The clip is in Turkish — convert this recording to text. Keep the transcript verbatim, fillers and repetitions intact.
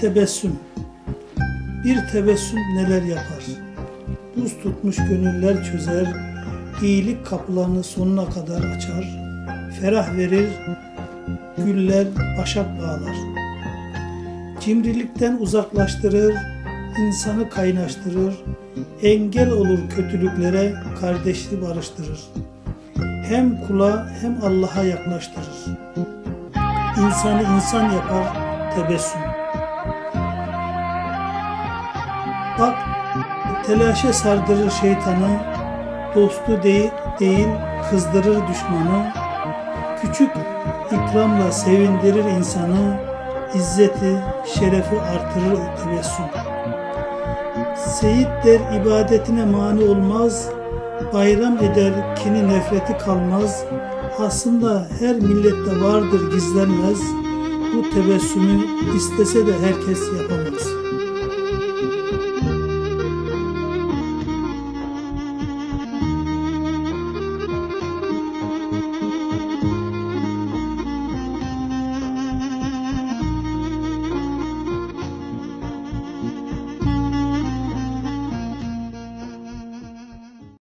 Tebessüm. Bir tebessüm neler yapar? Buz tutmuş gönüller çözer, iyilik kapılarını sonuna kadar açar, ferah verir, güller başak bağlar. Cimrilikten uzaklaştırır, insanı kaynaştırır, engel olur kötülüklere, kardeşli barıştırır. Hem kula hem Allah'a yaklaştırır. İnsanı insan yapar tebessüm. Bak, telaşa sardırır şeytanı, dostu değil, değil kızdırır düşmanı, küçük ikramla sevindirir insanı, izzeti, şerefi artırır tebessüm. Seyit der ibadetine mani olmaz, bayram eder kini nefreti kalmaz, aslında her millette vardır gizlenmez, bu tebessümü istese de herkes yapamaz.